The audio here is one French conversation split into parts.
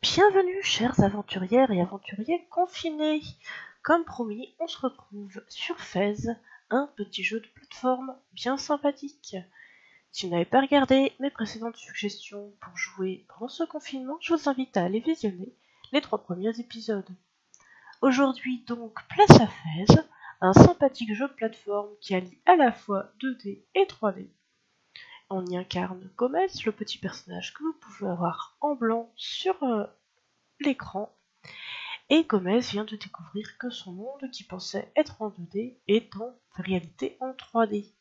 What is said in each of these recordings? Bienvenue chers aventurières et aventuriers confinés. Comme promis, on se retrouve sur Fez, un petit jeu de plateforme bien sympathique. Si vous n'avez pas regardé mes précédentes suggestions pour jouer pendant ce confinement, je vous invite à aller visionner les 3 premiers épisodes. Aujourd'hui donc, place à Fez, un sympathique jeu de plateforme qui allie à la fois 2D et 3D. On y incarne Gomez, le petit personnage que vous pouvez avoir en blanc sur l'écran. Et Gomez vient de découvrir que son monde, qui pensait être en 2D, est en réalité en 3D.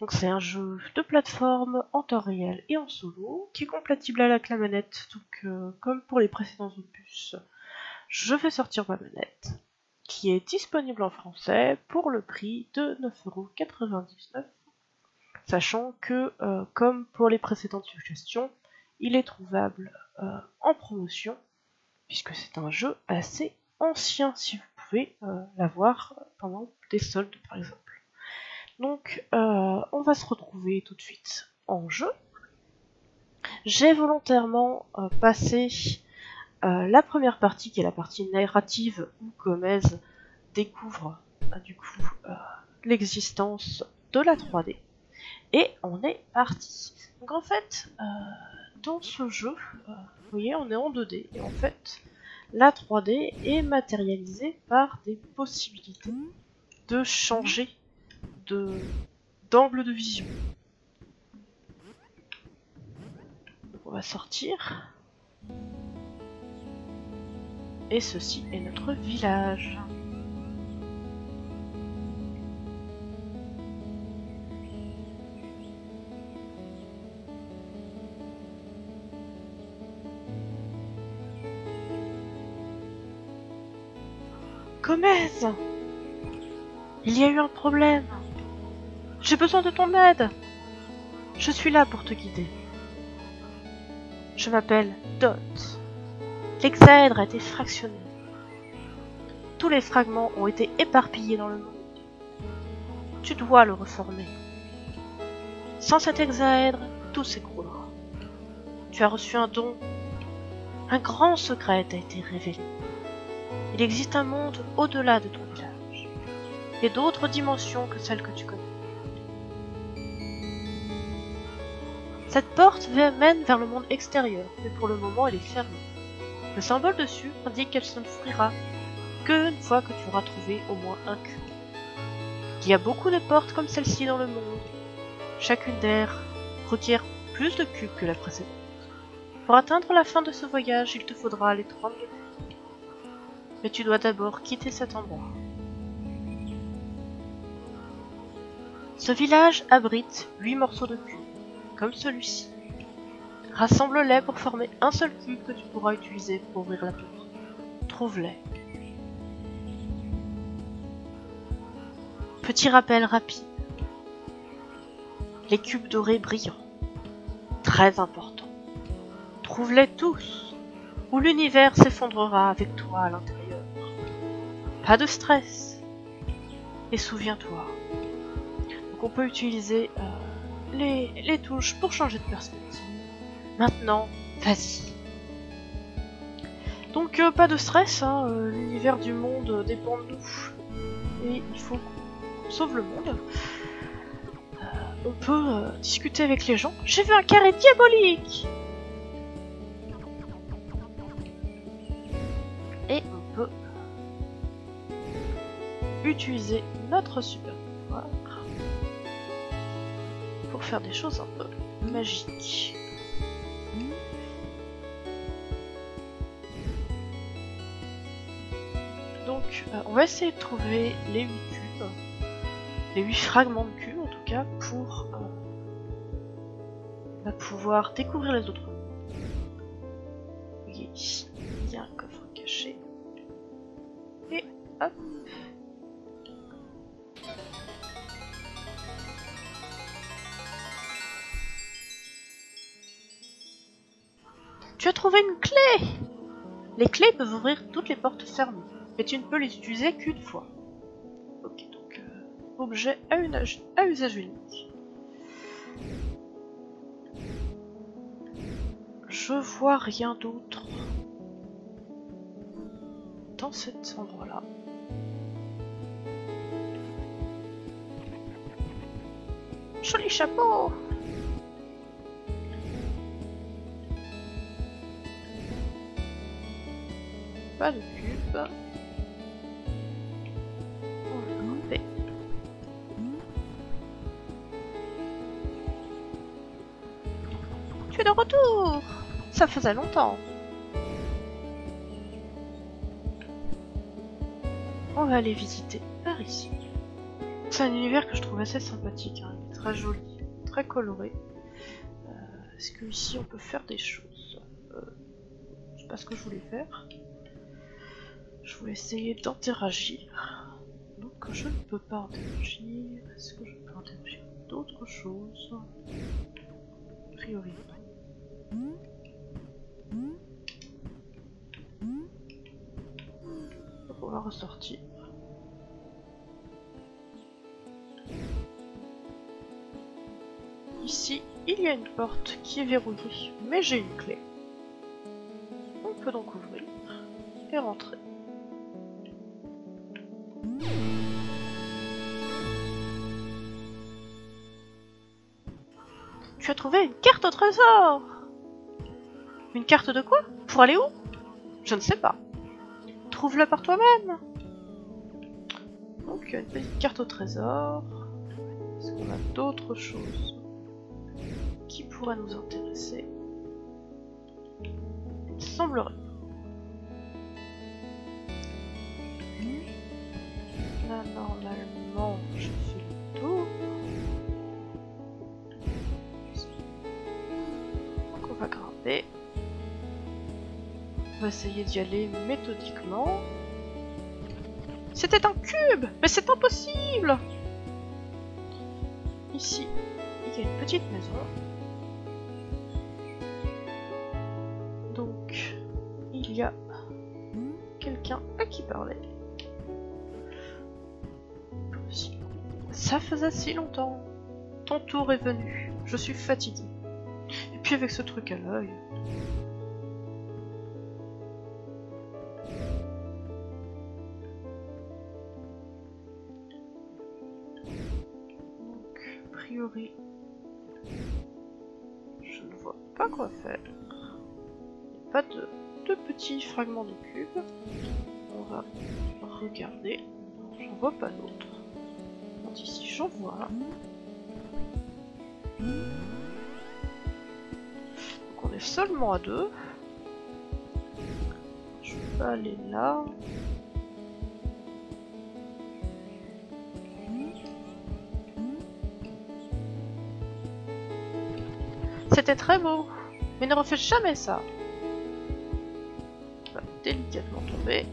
Donc c'est un jeu de plateforme en temps réel et en solo, qui est compatible avec la manette. Donc comme pour les précédents opus, je vais sortir ma manette, qui est disponible en français pour le prix de 9,99€. Sachant que, comme pour les précédentes suggestions, il est trouvable en promotion, puisque c'est un jeu assez ancien, si vous pouvez l'avoir pendant des soldes par exemple. Donc on va se retrouver tout de suite en jeu. J'ai volontairement passé la première partie, qui est la partie narrative, où Gomez découvre du coup l'existence de la 3D. Et on est parti. Donc en fait, dans ce jeu, vous voyez, on est en 2D. Et en fait, la 3D est matérialisée par des possibilités de changer d'angle de vision. Donc on va sortir. Et ceci est notre village. Gomez, il y a eu un problème. J'ai besoin de ton aide. Je suis là pour te guider. Je m'appelle Dot. L'hexaèdre a été fractionné. Tous les fragments ont été éparpillés dans le monde. Tu dois le reformer. Sans cet hexaèdre, tout s'écroulera. Tu as reçu un don. Un grand secret t'a été révélé. Il existe un monde au-delà de ton village, et d'autres dimensions que celles que tu connais. Cette porte mène vers le monde extérieur, mais pour le moment elle est fermée. Le symbole dessus indique qu'elle se n'ouvrira qu'une fois que tu auras trouvé au moins un cube. Il y a beaucoup de portes comme celle-ci dans le monde. Chacune d'elles requiert plus de cubes que la précédente. Pour atteindre la fin de ce voyage, il te faudra les 32 cubes. Mais tu dois d'abord quitter cet endroit. Ce village abrite 8 morceaux de cube, comme celui-ci. Rassemble-les pour former un seul cube que tu pourras utiliser pour ouvrir la porte. Trouve-les. Petit rappel rapide. Les cubes dorés brillants. Très important. Trouve-les tous, ou l'univers s'effondrera avec toi à l'intérieur. Pas de stress. Et souviens-toi. Donc on peut utiliser les touches pour changer de perspective. Maintenant, vas-y. Donc pas de stress, hein, l'univers du monde dépend de nous. Et il faut qu'on sauve le monde. On peut discuter avec les gens. J'ai vu un carré diabolique! Et on peut utiliser notre super pouvoir pour faire des choses un peu magiques. Donc on va essayer de trouver les 8 cubes, les 8 fragments de cubes en tout cas, pour pouvoir découvrir les autres. Okay, ici il y a un coffre caché. Et hop. Tu as trouvé une clé! Les clés peuvent ouvrir toutes les portes fermées, mais tu ne peux les utiliser qu'une fois. Ok, donc objet à usage unique. Je vois rien d'autre. dans cet endroit-là. Joli chapeau! Pas de cube. On va monter. Tu es de retour! Ça faisait longtemps. On va aller visiter par ici. C'est un univers que je trouve assez sympathique, hein. Il est très joli, très coloré. Est-ce que ici on peut faire des choses? C'est pas ce que je voulais faire. Je voulais essayer d'interagir. Donc je ne peux pas interagir. Est-ce que je peux interagir d'autres choses? A priori. On va ressortir. Ici, il y a une porte qui est verrouillée, mais j'ai une clé. On peut donc ouvrir et rentrer. Tu as trouvé une carte au trésor! Une carte de quoi? Pour aller où? Je ne sais pas. Trouve-la par toi-même! Donc, il y a une petite carte au trésor. Est-ce qu'on a d'autres choses qui pourraient nous intéresser? Il semblerait. Là, normalement, je fais le tour. Donc, on va grimper. On va essayer d'y aller méthodiquement. C'était un cube! Mais c'est impossible! Ici, il y a une petite maison. Donc, il y a quelqu'un à qui parler. Ça faisait si longtemps. Ton tour est venu. Je suis fatiguée. Et puis avec ce truc à l'œil... Je ne vois pas quoi faire. Il n'y a pas de petits fragments de cube. On va regarder. J'en vois pas d'autres. Ici, j'en vois un. Donc on est seulement à deux. Je vais pas aller là. C'était très beau, mais ne refais jamais ça. On va délicatement tomber.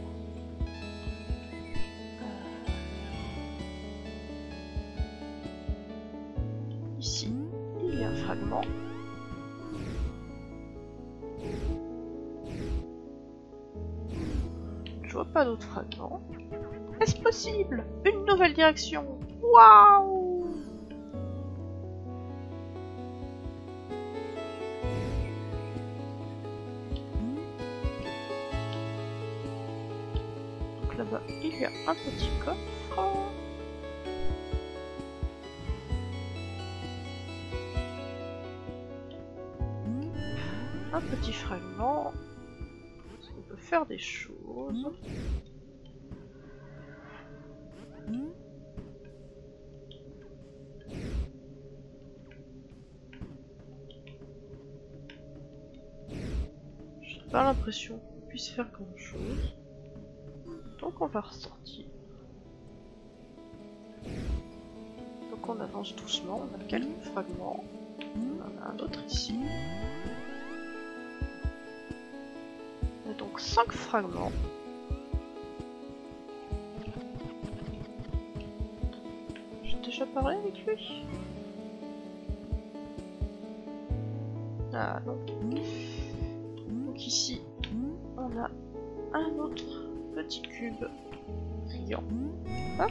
Ici, il y a un fragment. Je vois pas d'autres fragments. Est-ce possible? Une nouvelle direction. Waouh! Là-bas, il y a un petit coffre. Un petit fragment. Est-ce qu'on peut faire des choses? J'ai pas l'impression qu'on puisse faire grand chose. Donc on va ressortir. Donc on avance doucement, on a quelques fragments. On en a un autre ici. On a donc 5 fragments. J'ai déjà parlé avec lui? Ah non. Donc ici, on a un autre petit cube brillant. Hop.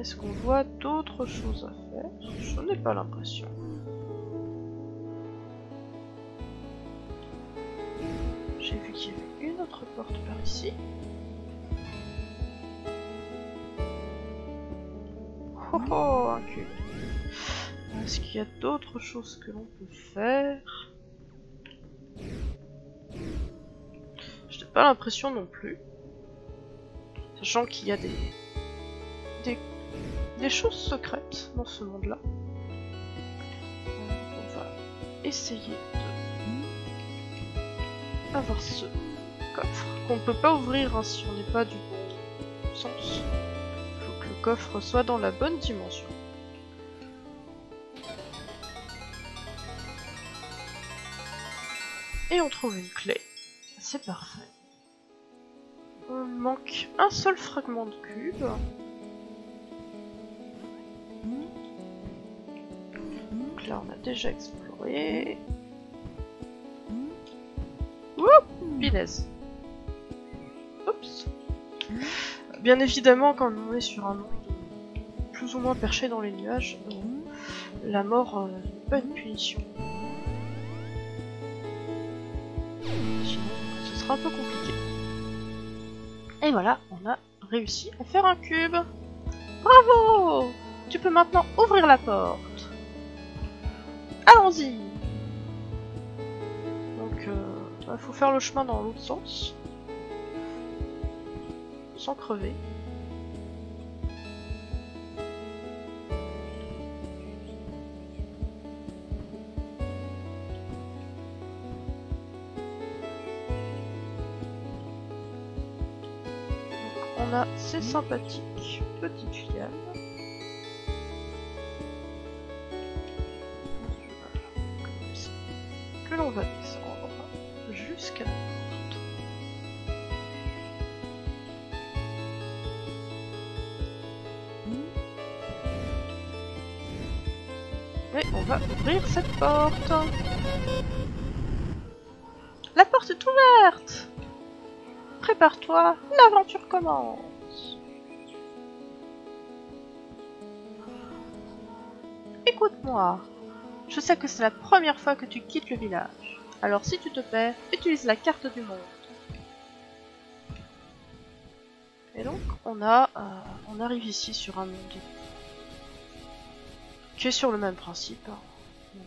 Est-ce qu'on voit d'autres choses à faire? Je n'ai pas l'impression. J'ai vu qu'il y avait une autre porte par ici. Oh oh, un cube. Est-ce qu'il y a d'autres choses que l'on peut faire? Je n'ai pas l'impression non plus. Sachant qu'il y a des choses secrètes dans ce monde-là. On va essayer de avoir ce coffre qu'on ne peut pas ouvrir hein, si on n'est pas du bon sens. Il faut que le coffre soit dans la bonne dimension. Et on trouve une clé. C'est parfait. On manque un seul fragment de cube. Donc là on a déjà exploré. Ouh, pinaise. Oups. Bien évidemment quand on est sur un monde plus ou moins perché dans les nuages, la mort n'est pas une punition. Un peu compliqué. Et voilà, on a réussi à faire un cube. Bravo! Tu peux maintenant ouvrir la porte. Allons-y! Donc, faut faire le chemin dans l'autre sens. Sans crever. On a ces sympathiques petites fiales. Que l'on va descendre jusqu'à la porte. Et on va ouvrir cette porte. La porte est ouverte! Prépare-toi, l'aventure commence. Écoute-moi, je sais que c'est la première fois que tu quittes le village. Alors si tu te perds, utilise la carte du monde. Et donc on arrive ici sur un monde qui est sur le même principe.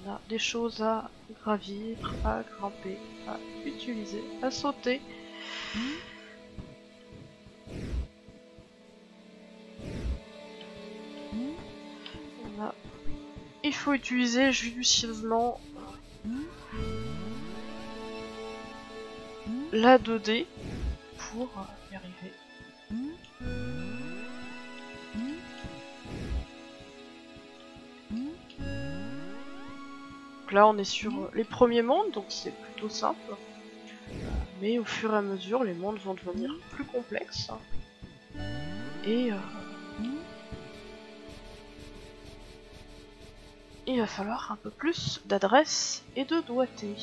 On a des choses à gravir, à grimper, à utiliser, à sauter. Il faut utiliser judicieusement la 2D pour y arriver. Donc là on est sur les premiers mondes, donc c'est plutôt simple. Mais au fur et à mesure, les mondes vont devenir plus complexes. Et il va falloir un peu plus d'adresse et de doigté.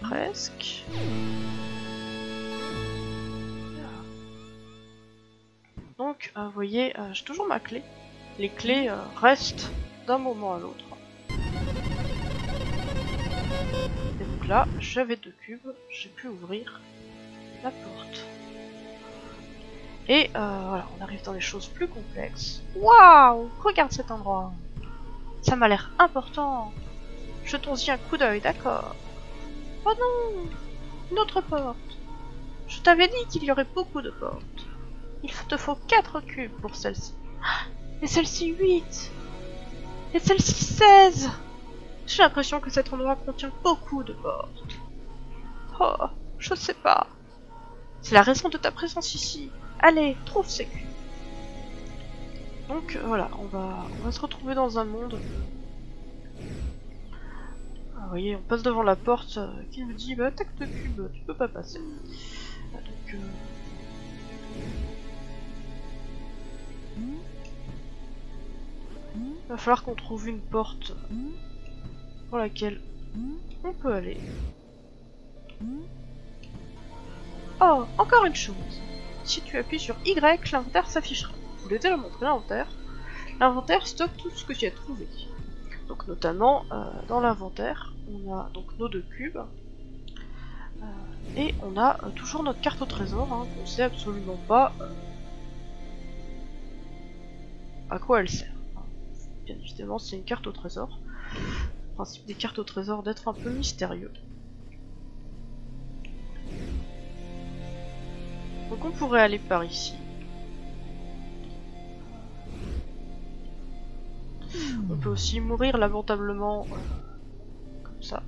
Presque. Donc, vous voyez, j'ai toujours ma clé. Les clés restent d'un moment à l'autre. Et donc là, j'avais deux cubes, j'ai pu ouvrir la porte. Et voilà, on arrive dans des choses plus complexes. Waouh! Regarde cet endroit! Ça m'a l'air important! Jetons-y un coup d'œil, d'accord? Oh non! Une autre porte! Je t'avais dit qu'il y aurait beaucoup de portes. Il te faut 4 cubes pour celle-ci. Et celle-ci 8! Et celle-ci 16! J'ai l'impression que cet endroit contient beaucoup de portes. Oh, je sais pas. C'est la raison de ta présence ici. Allez, trouve ces cubes. Donc voilà, on va se retrouver dans un monde Vous voyez, on passe devant la porte qui nous dit bah tac de cube, tu peux pas passer. Donc, va falloir qu'on trouve une porte pour laquelle on peut aller. Oh, encore une chose. Si tu appuies sur Y, l'inventaire s'affichera. Je voulais déjà montrer l'inventaire. L'inventaire stocke tout ce que tu as trouvé. Donc notamment dans l'inventaire, on a donc nos deux cubes. Et on a toujours notre carte au trésor, hein, qu'on sait absolument pas à quoi elle sert. Bien évidemment, c'est une carte au trésor. Le principe des cartes au trésor d'être un peu mystérieux. Donc on pourrait aller par ici. On peut aussi mourir lamentablement comme ça.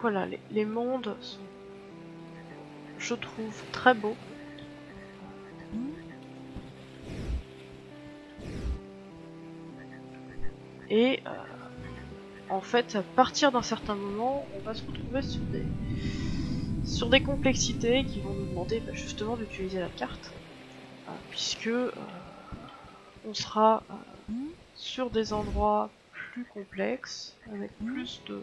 Voilà, les mondes sont, je trouve, très beaux. Et en fait, à partir d'un certain moment, on va se retrouver sur des complexités qui vont nous demander bah, justement d'utiliser la carte. Puisque on sera sur des endroits plus complexes, avec plus de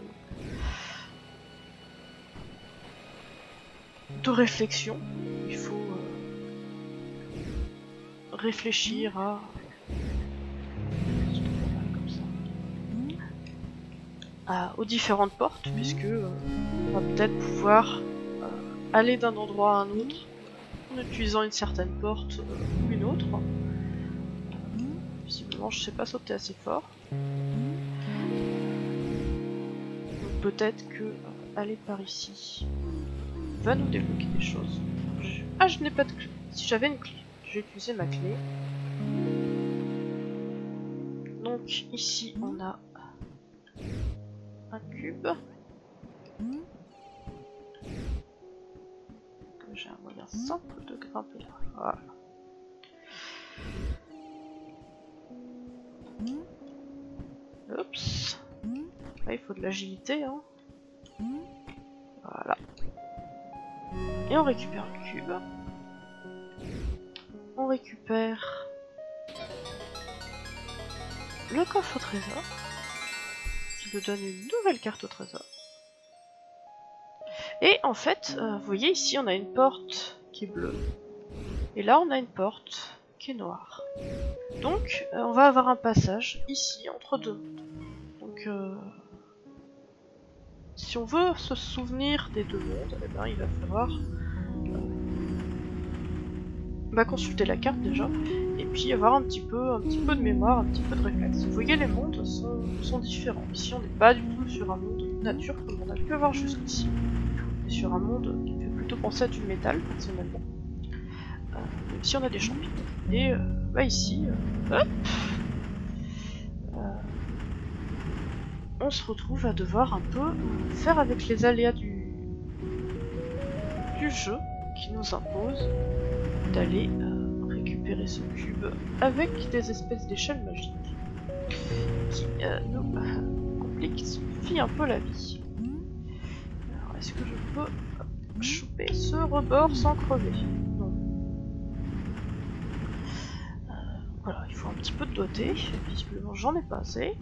réflexion, il faut réfléchir à comme ça. Aux différentes portes, puisque on va peut-être pouvoir aller d'un endroit à un autre en utilisant une certaine porte ou une autre. Visiblement, je sais pas sauter assez fort. Peut-être que aller par ici va nous débloquer des choses. Ah, je n'ai pas de clé. Si j'avais une clé, j'ai utilisé ma clé. Donc ici on a un cube. J'ai un moyen simple de grimper là. Voilà. Oups. Là il faut de l'agilité, hein. Voilà. Et on récupère le cube. On récupère le coffre au trésor, qui nous donne une nouvelle carte au trésor. Et en fait, vous voyez ici, on a une porte qui est bleue. Et là, on a une porte qui est noire. Donc, on va avoir un passage ici, entre deux. Donc, si on veut se souvenir des deux mondes, eh ben, il va falloir consulter la carte déjà, et puis avoir un petit peu de mémoire, un petit peu de réflexe. Vous voyez, les mondes sont différents. Ici, on n'est pas du tout sur un monde nature comme on a pu avoir jusqu'ici. On est sur un monde qui fait plutôt penser à du métal, personnellement. Même si on a des champignons. Et ici, hop, on se retrouve à devoir un peu faire avec les aléas du jeu qui nous impose d'aller récupérer ce cube avec des espèces d'échelles magiques qui nous complexifient un peu la vie. Alors est-ce que je peux choper ce rebord sans crever? Non. Voilà, il faut un petit peu de doigté, visiblement j'en ai pas assez.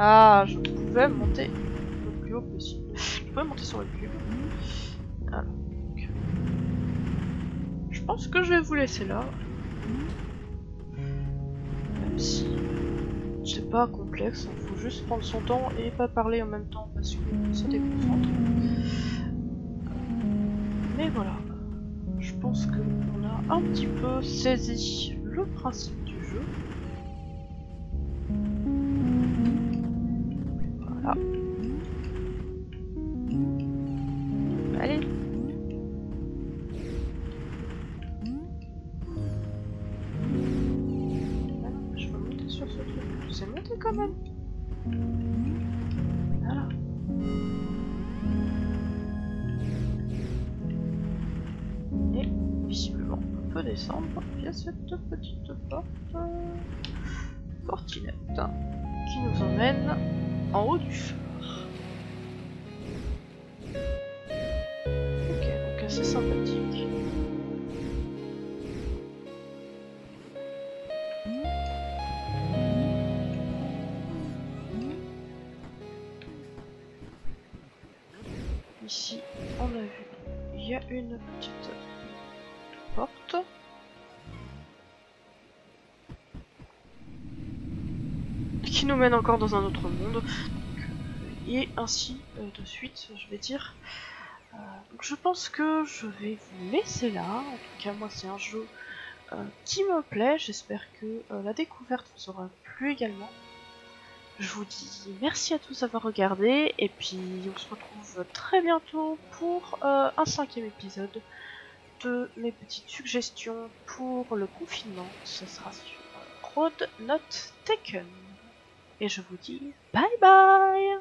Ah, je pouvais monter le plus haut possible. Je pouvais monter sur le cube. Alors, donc, je pense que je vais vous laisser là. Même si c'est pas complexe, il faut juste prendre son temps et pas parler en même temps parce que ça déconcentre. Mais voilà, je pense que on a un petit peu saisi le principe du jeu. Voilà. Allez. Je vais monter sur ce truc. Je sais monter quand même. Voilà. Et visiblement, on peut descendre via cette petite porte. Portinette qui nous emmène en haut du phare. Ok, donc assez sympathique. Ici, on a vu, il y a une petite porte. Qui nous mène encore dans un autre monde. Et ainsi de suite, je vais dire. Donc je pense que je vais vous laisser là. En tout cas, moi, c'est un jeu qui me plaît. J'espère que la découverte vous aura plu également. Je vous dis merci à tous d'avoir regardé. Et puis, on se retrouve très bientôt pour un 5e épisode de mes petites suggestions pour le confinement. Ce sera sur Road Not Taken. Et je vous dis bye bye!